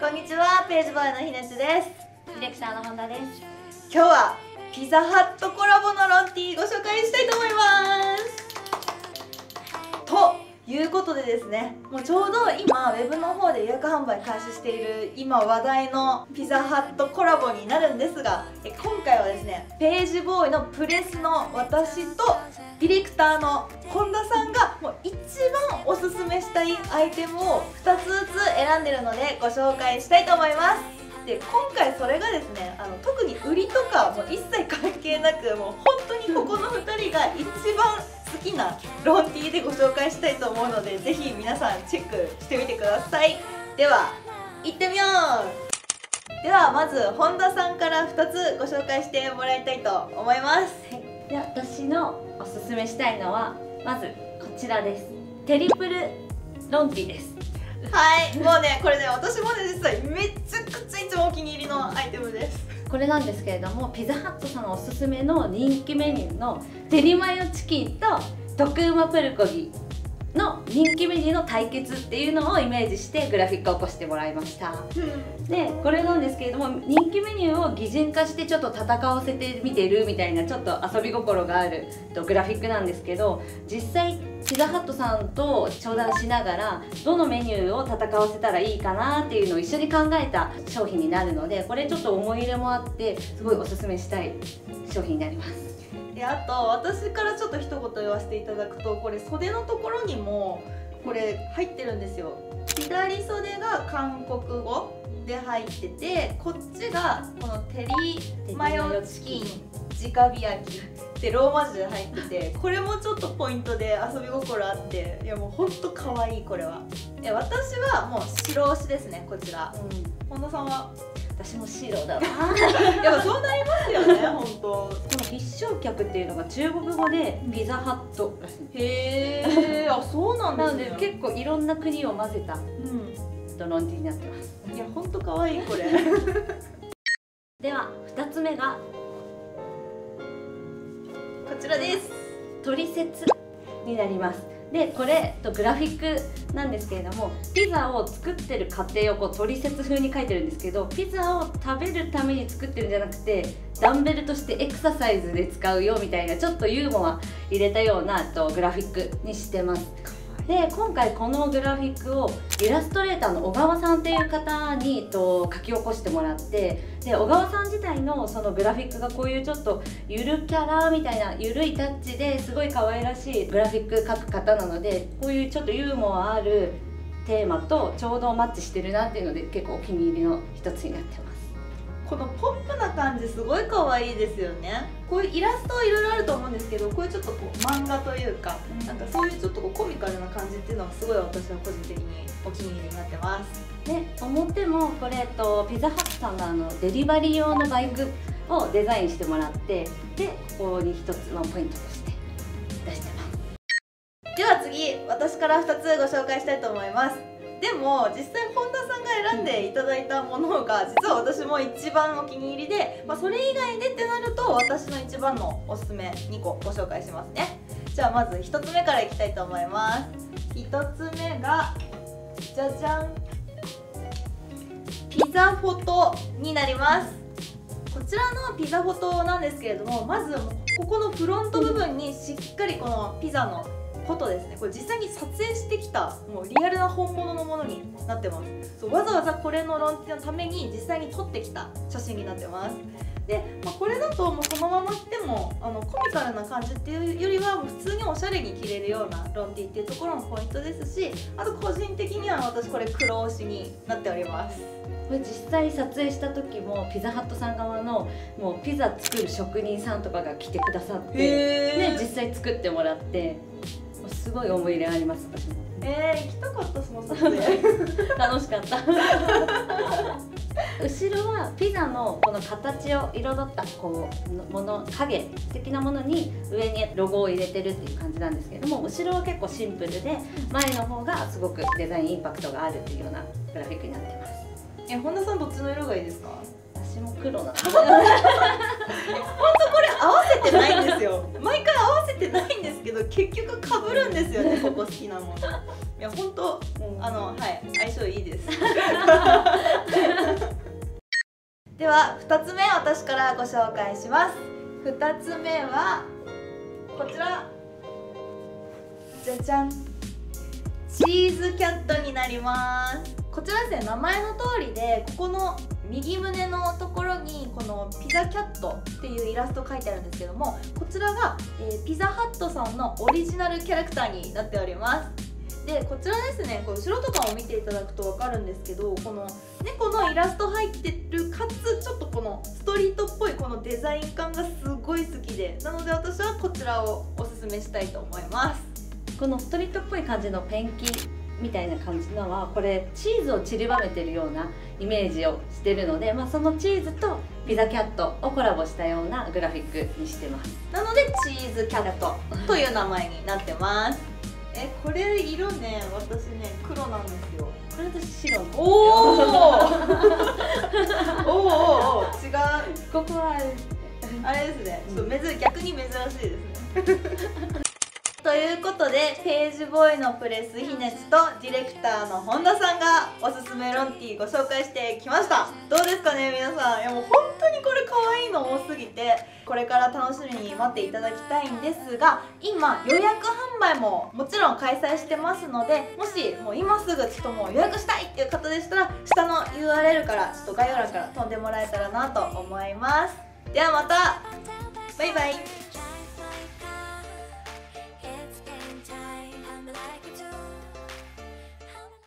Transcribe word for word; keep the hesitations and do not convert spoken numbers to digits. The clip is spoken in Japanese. こんにちは、ページボーイのひなつです。ディレクターの本田です。今日はピザハットコラボのロンティーご紹介したいと思います。ということでですね、もうちょうど今ウェブの方で予約販売開始している今話題のピザハットコラボになるんですが、今回はですね、ページボーイのプレスの私とディレクターの本田さんがもう一番おすすめしたいアイテムをふたつずつ選んでるのでご紹介したいと思います。で、今回それがですね、あの特に売りとかもう一切関係なく、もう本当にここのふたりが一番好きなロンティーでご紹介したいと思うので、ぜひ皆さんチェックしてみてください。では行ってみよう。ではまず本田さんからふたつご紹介してもらいたいと思います。はい、で私のおすすめしたいのはまずこちらです。テリプルロンティです。はい、もうねこれね、私もね実はめちゃくちゃいつもお気に入りのアイテムです。これなんですけれども、ピザハットさんおすすめの人気メニューのテリマヨチキンと特うまプルコギの人気メニューの対決っていうのをイメージしてグラフィックを起こしてもらいました。でこれなんですけれども、人気メニューを擬人化してちょっと戦わせてみてるみたいな、ちょっと遊び心があるとグラフィックなんですけど、実際ピザハットさんと商談しながらどのメニューを戦わせたらいいかなっていうのを一緒に考えた商品になるので、これちょっと思い入れもあってすごいおすすめしたい商品になります。であと私からちょっと一言言わせていただくと、これ袖のところにもこれ入ってるんですよ。左袖が韓国語で入ってて、こっちがこのテリマヨチキン直火焼きってローマ字で入ってて、これもちょっとポイントで遊び心あって、いやもうほんとかわいい。これはえ私はもう白押しですね、こちら。うん、本田さんは？私も白だわ。やっぱそうなりますよね。本当。この必勝客っていうのが中国語でピザハットらしい。へえ。あ、そうなんですね。なので結構いろんな国を混ぜた、うん、ドロンティになってます。いや本当可愛いこれ。では二つ目がこちらです。トリセツになります。でこれとグラフィックなんですけれども、ピザを作ってる過程をこうトリセツ風に書いてるんですけど、ピザを食べるために作ってるんじゃなくてダンベルとしてエクササイズで使うよみたいな、ちょっとユーモア入れたようなとグラフィックにしてます。で今回このグラフィックをイラストレーターの小川さんっていう方にと書き起こしてもらって、で小川さん自体のそのグラフィックがこういうちょっとゆるキャラみたいなゆるいタッチですごい可愛らしいグラフィック描く方なので、こういうちょっとユーモアあるテーマとちょうどマッチしてるなっていうので結構お気に入りの一つになってます。このポップな感じすごい可愛いですよね。こういうイラストいろいろあると思うんですけど、こういうちょっとこう漫画というか、うん、なんかそういうちょっとこうコミカルな感じっていうのはすごい私は個人的にお気に入りになってます。で表もこれとピザハットさんがあのデリバリー用のバイクをデザインしてもらって、でここに一つワンポイントとして出してます。では次私からふたつご紹介したいと思います。でも実際本田さんが選んでいただいたものが実は私も一番お気に入りで、まあ、それ以外でってなると私の一番のおすすめにこご紹介しますね。じゃあまずひとつめからいきたいと思います。ひとつめがじゃじゃん、ピザフォトになります。こちらのピザフォトなんですけれども、まずここのフロント部分にしっかりこのピザのことですね、これ実際に撮影してきたもうリアルな本物のものになってます。そう、わざわざこれのロンティのために実際に撮ってきた写真になってます。で、まあ、これだともうそのまま着てもあのコミカルな感じっていうよりはもう普通におしゃれに着れるようなロンティっていうところもポイントですし、あと個人的には私これ黒押しになっております。これ実際撮影した時もピザハットさん側のもうピザ作る職人さんとかが来てくださって、ね、実際作ってもらってすごい思い入れあります。私もえー、行きたかったその撮影。楽しかった。後ろはピザのこの形を彩ったこうもの影的なものに上にロゴを入れてるっていう感じなんですけれども、後ろは結構シンプルで前の方がすごくデザインインパクトがあるっていうようなグラフィックになってます。え、本田さんどっちの色がいいですか？私も黒なんです。本当これ合わせてないんですよ。毎回合わせてないんですけど結局被るんですよね。ここ好きなもの。いや本当、うん、あのはい相性いいです。ではふたつめ私からご紹介します。ふたつめはこちら、じゃじゃん、チーズキャットになります。こちらですね、名前の通りでここの右胸のところにこのピザキャットっていうイラスト書いてあるんですけども、こちらが、えー、ピザハットさんのオリジナルキャラクターになっております。でこちらですね、こう後ろとかを見ていただくと分かるんですけど、この猫のイラスト入ってるかつちょっとこのストリートっぽいこのデザイン感がすごい好きで、なので私はこちらをおすすめしたいと思います。このストリートっぽい感じのペンキみたいな感じのは、これチーズを散りばめてるようなイメージをしてるので、まあ、そのチーズとピザキャットをコラボしたようなグラフィックにしてます。なのでチーズキャットという名前になってます。え、これ色ね、私ね黒なんですよ。これ私白なんですよ。おおおお、違う。ここはあれですね、ちょっと珍、うん、逆に珍しいですね。ということで、ページボーイのプレス姫津とディレクターの本田さんがおすすめロンティーご紹介してきました。どうですかね皆さん。いやもう本当にこれ可愛いの多すぎて、これから楽しみに待っていただきたいんですが、今予約販売ももちろん開催してますので、もしもう今すぐちょっともう予約したいっていう方でしたら、下の ユーアールエル からちょっと概要欄から飛んでもらえたらなと思います。ではまた、バイバイ。